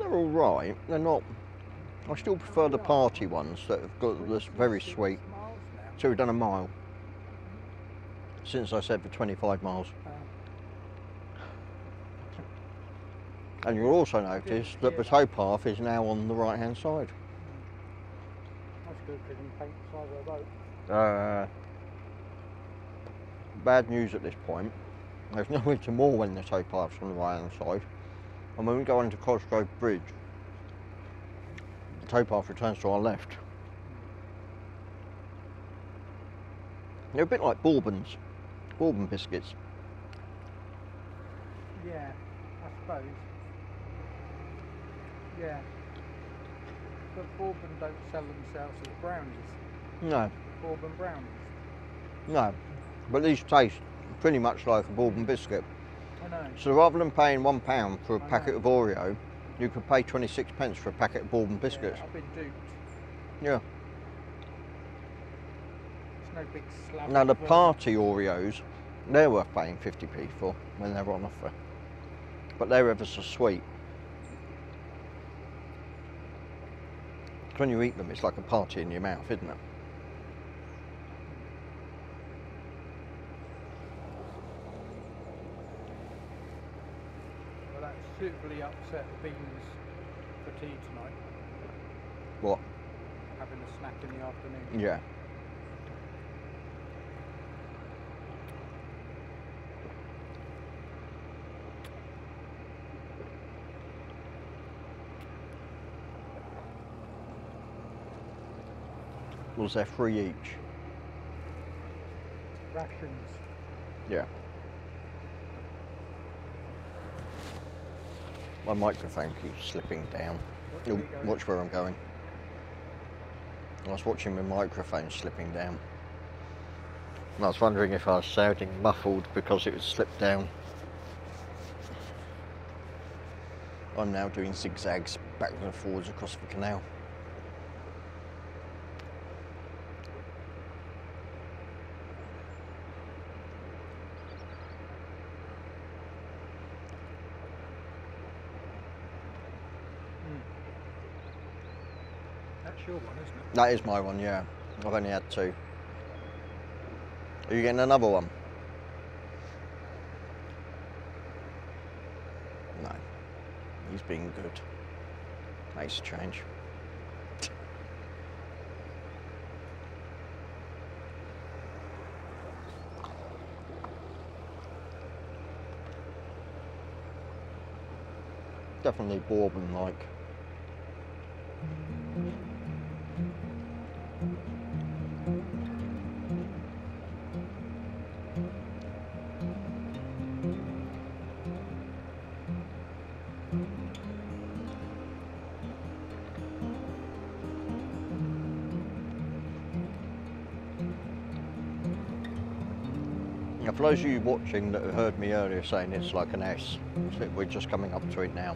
They're all right. They're not. I still prefer the party ones that have got this very sweet. So we've done a mile. Since I said for 25 miles. And you'll also notice that the towpath is now on the right-hand side. That's good because you can paint the side of the boat. Bad news at this point. There's nowhere to moor when the towpath's on the right-hand side. And when we go onto Cosgrove Bridge, the towpath returns to our left. They're a bit like Bourbons, Bourbon biscuits. Yeah, I suppose. Yeah, but Bourbon don't sell themselves as brownies. No. Bourbon brownies. No, but these taste pretty much like a Bourbon biscuit. I know. So rather than paying £1 for a packet of Oreo, you could pay 26 pence for a packet of Bourbon biscuits. Yeah, I've been duped. Yeah. No big slab. Now the party Oreos, they're worth paying 50p for when they're on offer, but they're ever so sweet. When you eat them, it's like a party in your mouth, isn't it? Well, that suitably upset the beans for tea tonight. What? Having a snack in the afternoon. Yeah. They're free each. Rations. Yeah. My microphone keeps slipping down. You'll watch where I'm going. I was watching my microphone slipping down. And I was wondering if I was sounding muffled because it would slip down. I'm now doing zigzags back and forwards across the canal. Your one, isn't it? That is my one, yeah. I've only had two. Are you getting another one? No. He's been good. Makes a change. Definitely Bourbon-like. For those of you watching that heard me earlier saying it's like an S, we're just coming up to it now.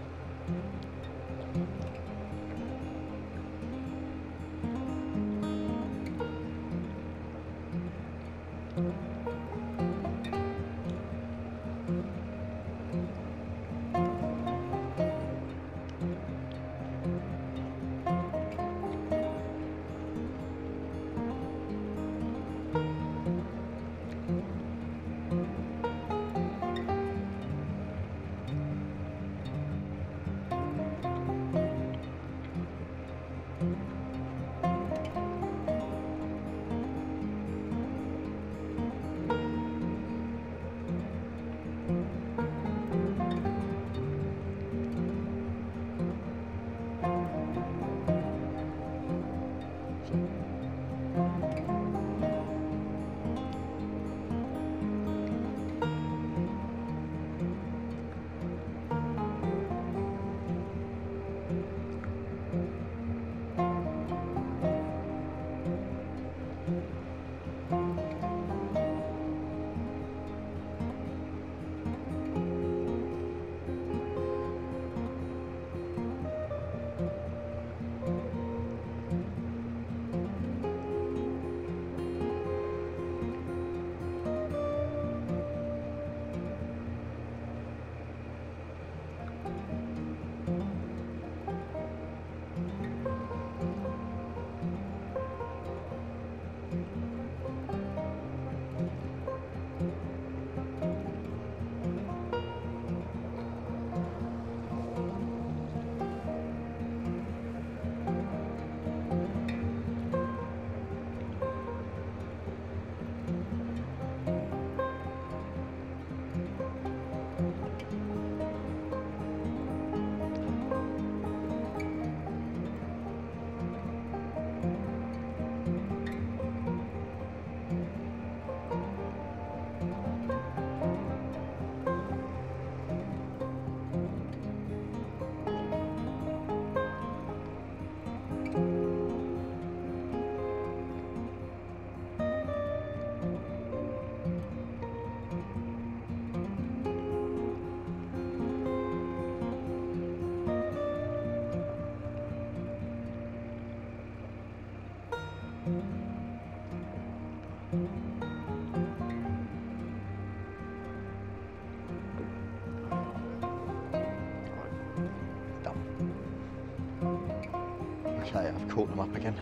Okay, I've caught them up again.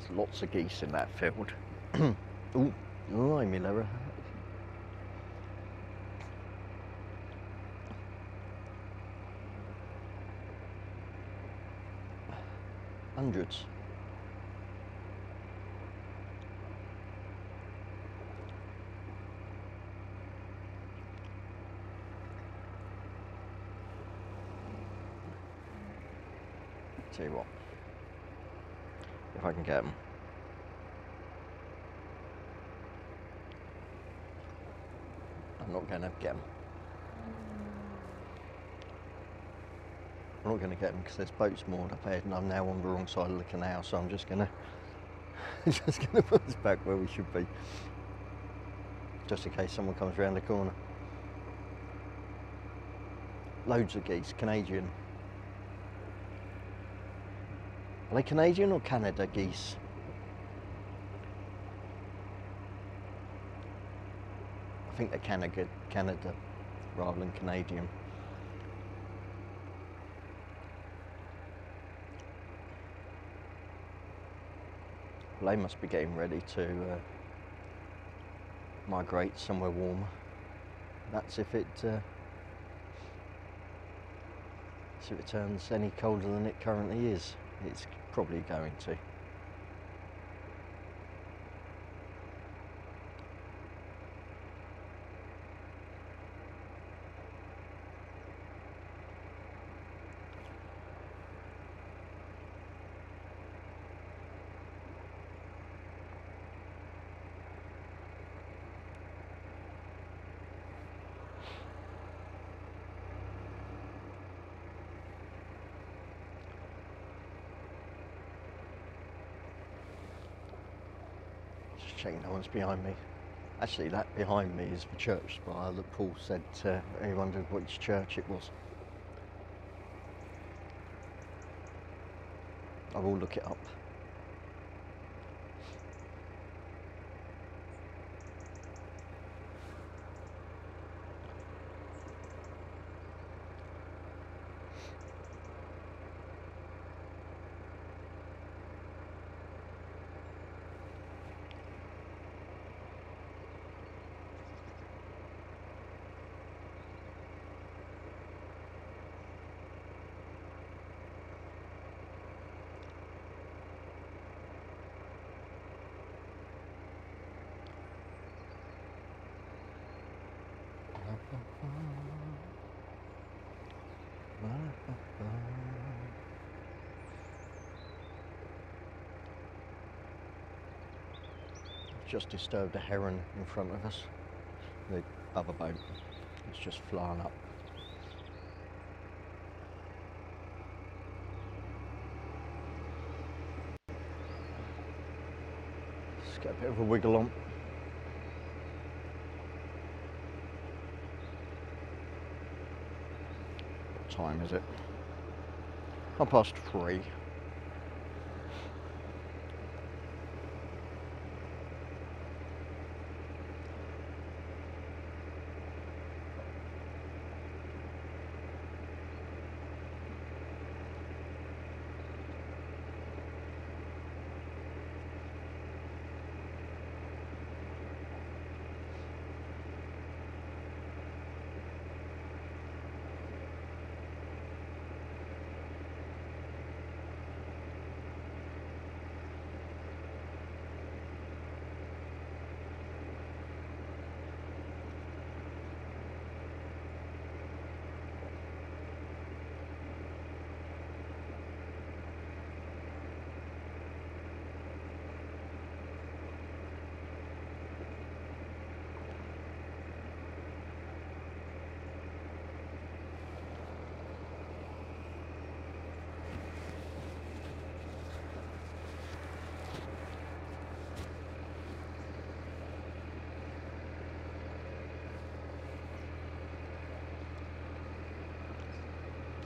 There's lots of geese in that field. Ooh, all right, Milera. Hundreds. Tell you what, if I can get them. I'm not going to get them. I'm not going to get them because there's boats moored up ahead and I'm now on the wrong side of the canal, so I'm just going to put us back where we should be, just in case someone comes around the corner. Loads of geese, Canadian. Are they Canadian or Canada geese? I think they're Canada rather than Canadian. Well, they must be getting ready to migrate somewhere warmer. That's if it turns any colder than it currently is. It's probably going to. Checking no one's behind me. Actually, that behind me is the church spire that Paul said he wondered which church it was. I will look it up. Just disturbed a heron in front of us. The other boat is just flying up. Just get a bit of a wiggle on. What time is it? 3:30.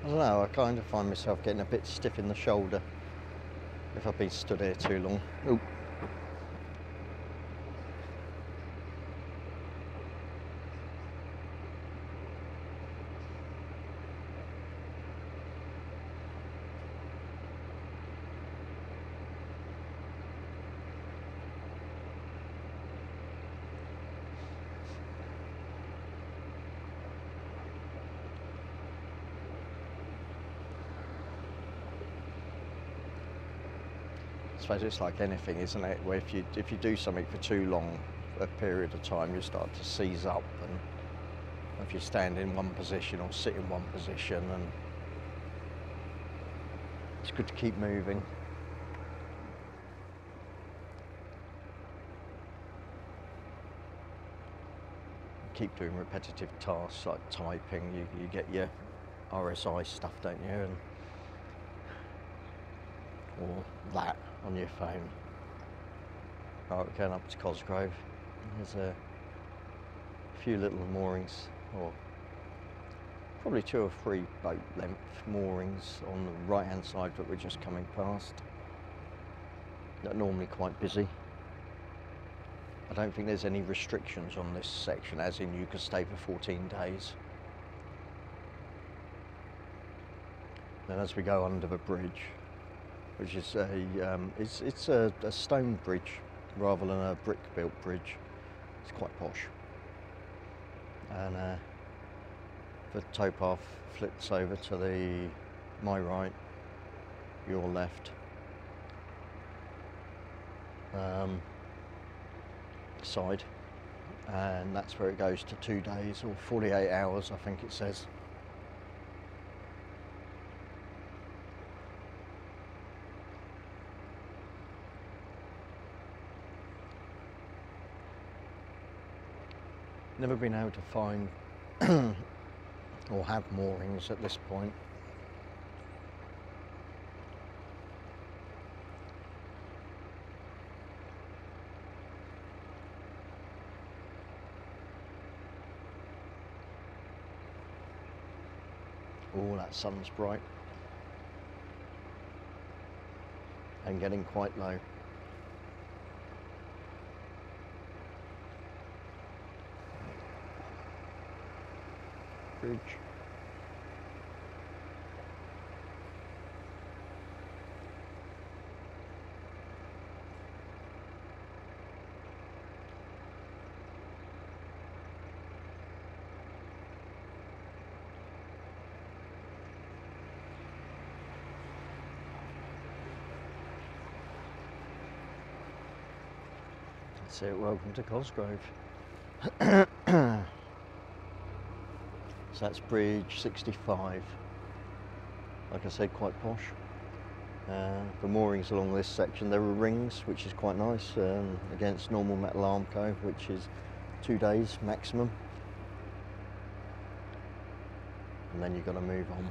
I don't know, I kind of find myself getting a bit stiff in the shoulder if I've been stood here too long. Ooh. I suppose it's like anything, isn't it? Where if you do something for too long a period of time, you start to seize up, and if you stand in one position or sit in one position, and it's good to keep moving. Keep doing repetitive tasks like typing. You get your RSI stuff, don't you? And or that on your phone. Right, we're going up to Cosgrove. There's a few little moorings, or probably 2 or 3 boat length moorings on the right hand side that we're just coming past. They're normally quite busy. I don't think there's any restrictions on this section, as in you could stay for 14 days. Then as we go under the bridge, which is a it's a stone bridge rather than a brick-built bridge. It's quite posh, and the towpath flips over to my right, your left. Side, and that's where it goes to 2 days or 48 hours, I think it says. Never been able to find or have moorings at this point. Oh, that sun's bright and getting quite low. Bridge. That's it, welcome to Cosgrove. So that's bridge 65. Like I said, quite posh. The moorings along this section, there are rings, which is quite nice, against normal metal arm cove, which is 2 days maximum. And then you've got to move on.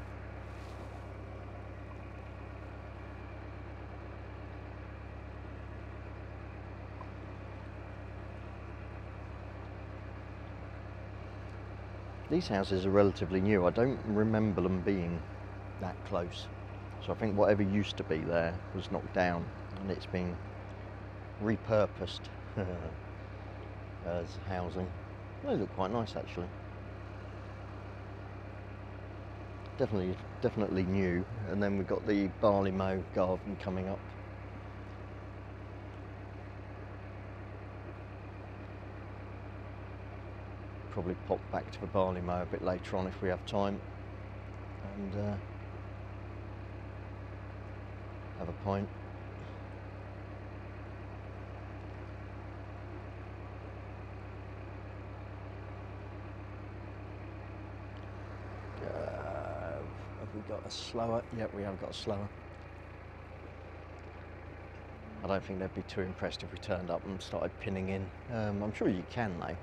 These houses are relatively new. I don't remember them being that close. So I think whatever used to be there was knocked down and it's been repurposed as housing. They look quite nice actually. Definitely new. And then we've got the Barley Mow garden coming up. Probably pop back to the Barley Mow a bit later on if we have time, and have a pint. Have we got a slower? Yeah, we have got a slower. I don't think they'd be too impressed if we turned up and started pinning in. I'm sure you can though,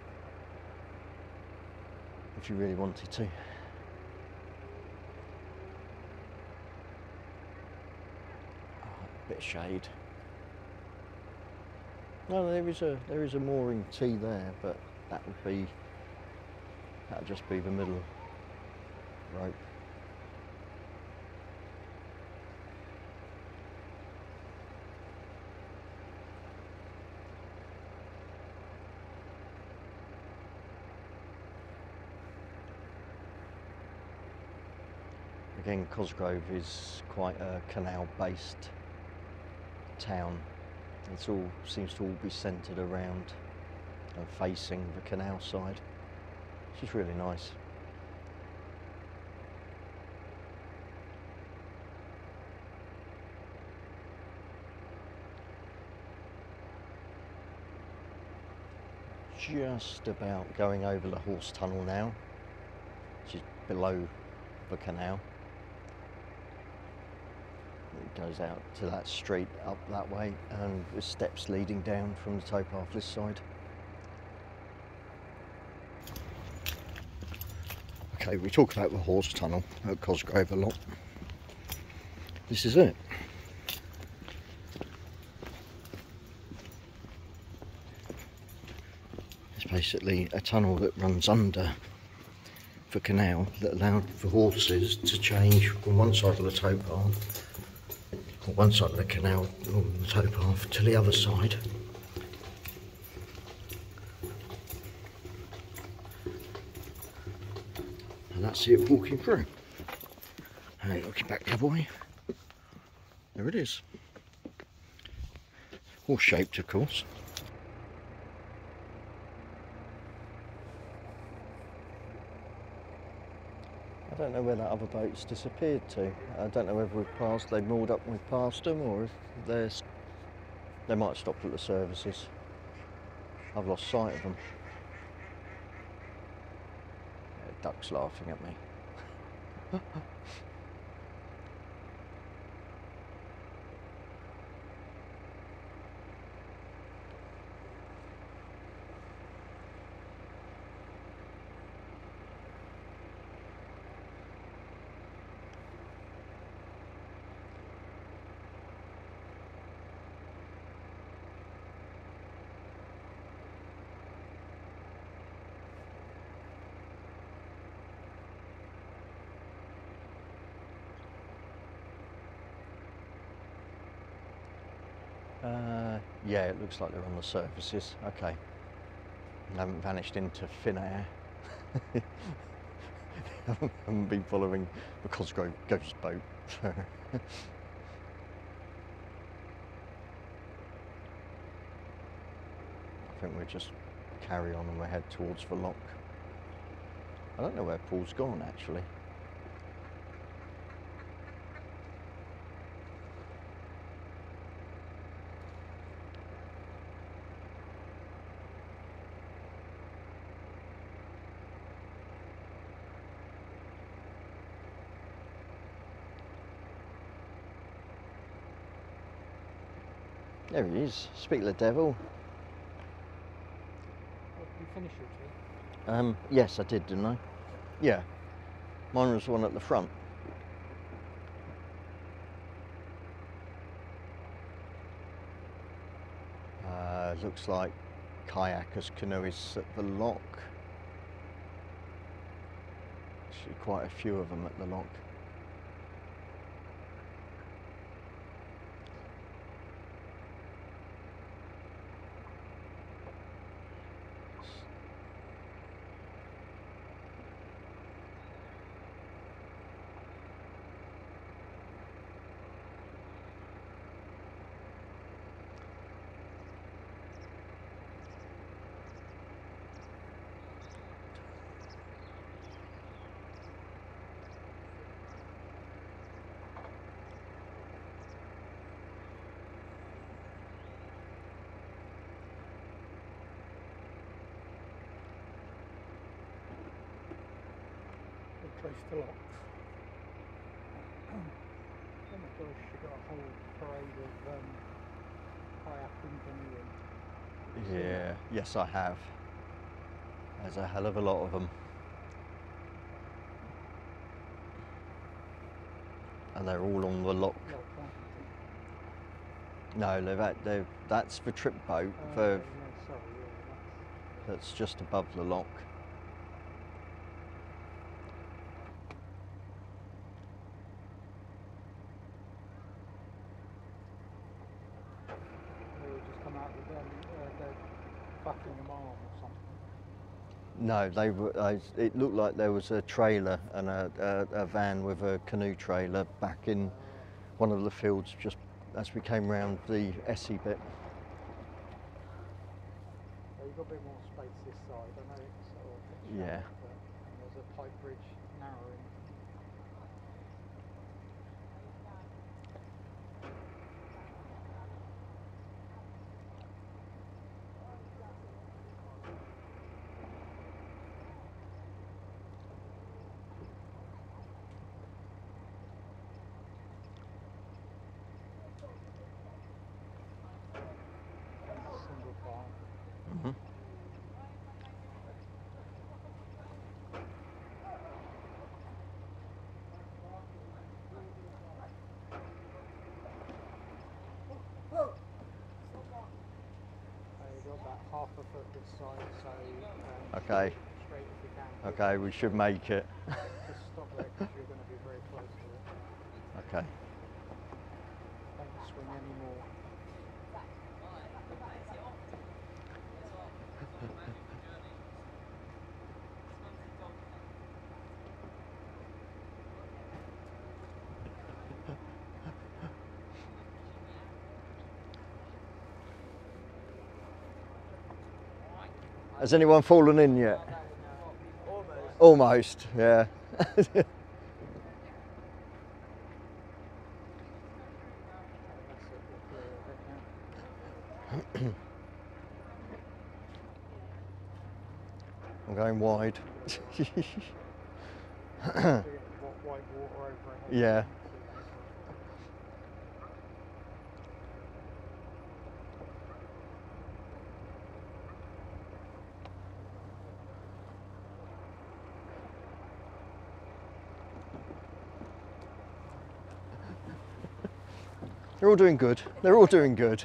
if you really wanted to. Oh, a bit of shade. No, there is a mooring tee there, but that'd just be the middle rope. Again, Cosgrove is quite a canal-based town. It all seems to all be centred around and facing the canal side, which is really nice. just about going over the Horse Tunnel now, which is below the canal. It goes out to that street up that way, and there's steps leading down from the towpath this side. Okay, we talk about the Horse Tunnel at Cosgrove a lot. This is it. It's basically a tunnel that runs under the canal that allowed for horses to change from one side of the towpath, or one side of the canal on the towpath, to the other side. And that's it walking through. And looking back the other way, there it is. Horse shaped, of course. I don't know where that other boat's disappeared to. I don't know whether they moored up and we've passed them, or if they might have stopped at the services. I've lost sight of them. Yeah, a duck's laughing at me. Yeah, it looks like they're on the surfaces. Okay, they haven't vanished into thin air. They haven't been following the Cosgrove ghost boat. I think we'll just carry on and we'll head towards the lock. I don't know where Paul's gone, actually. There he is. Speak of the devil. Well, did you finish your tea? Yes, I did, didn't I? Yeah. Mine was the one at the front. Looks like kayakers, canoeists at the lock. Actually, quite a few of them at the lock. The locks. Oh my gosh, you've got a whole parade of kayakers in. Yeah, yes I have. There's a hell of a lot of them. And they're all on the lock. No, that's the trip boat. That's just above the lock. Buckingham Arm or something? No, they were. It looked like there was a trailer and a van with a canoe trailer back in one of the fields just as we came round the Essie bit. Well, you've got a bit more space this side. I know it's sort of pitched up, but there's a pipe bridge narrowing. about half a foot this side, so okay. Straight if we can. Okay, we should make it. Just stop there because you're going to be very close to it. Okay. Don't swing anymore. Has anyone fallen in yet? Almost, yeah. I'm going wide. Yeah. They're all doing good. They're all doing good.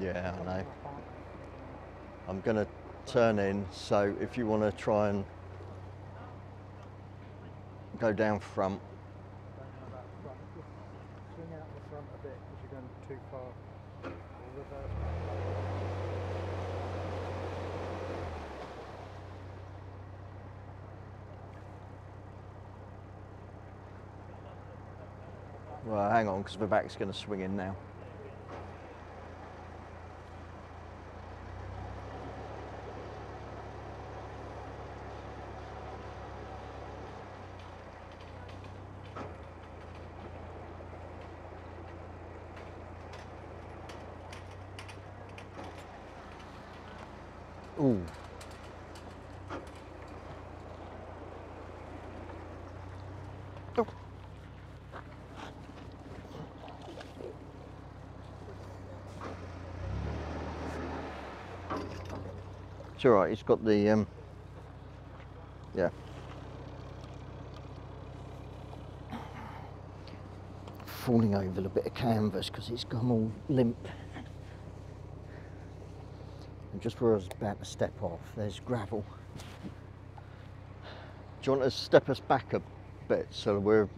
Yeah, I know. I'm going to turn in, so if you want to try and go down front. Swing out the front a bit because you're going too far. Well, hang on, because the back's going to swing in now. Ooh. Oh. It's all right, it's got the, yeah. Falling over a bit of canvas because it's gone all limp. And just where I was about to step off, there's gravel. Do you want to step us back a bit so we're...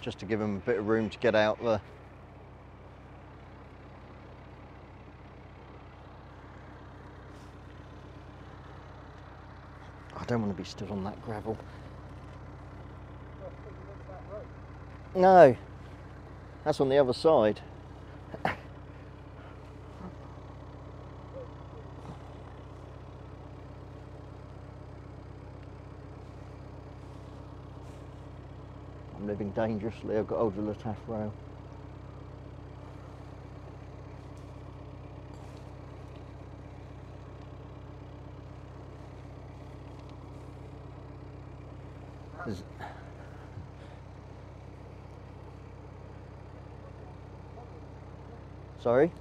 just to give them a bit of room to get out there. I don't want to be stood on that gravel. No, that's on the other side. Living dangerously, I've got hold of the taff rail. Sorry?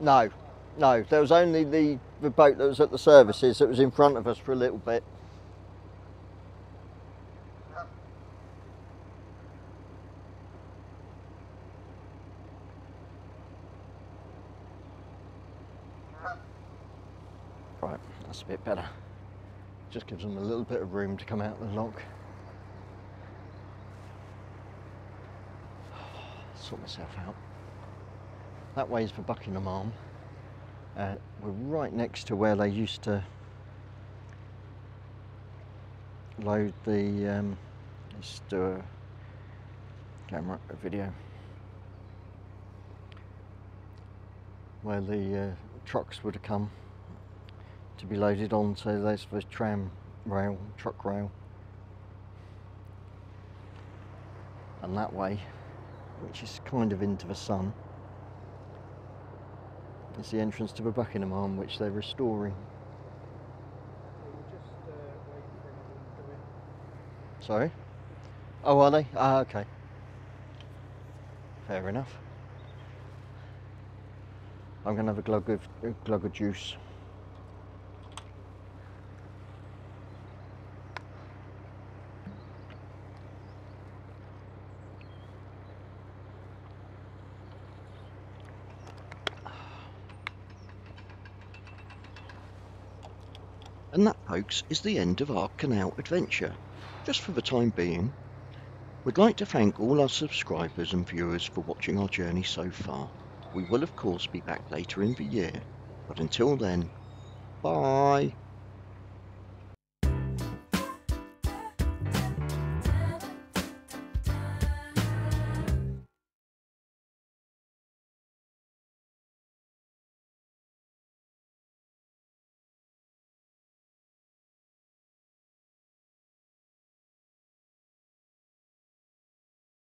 No. No, there was only the boat that was at the services that was in front of us for a little bit. Right, that's a bit better. Just gives them a little bit of room to come out of the lock. Sort myself out. That way is for Buckingham Arm. We're right next to where they used to load the let's do a camera, a video, where the trucks would have come to be loaded onto. There's the tram rail, truck rail, and that way, which is kind of into the sun. It's the entrance to the Buckingham Arm, which they're restoring. Sorry? Oh, are they? Ah, okay. Fair enough. I'm going to have a glug of juice. And that, folks, is the end of our canal adventure, just for the time being. We'd like to thank all our subscribers and viewers for watching our journey so far. We will of course be back later in the year, but until then, bye!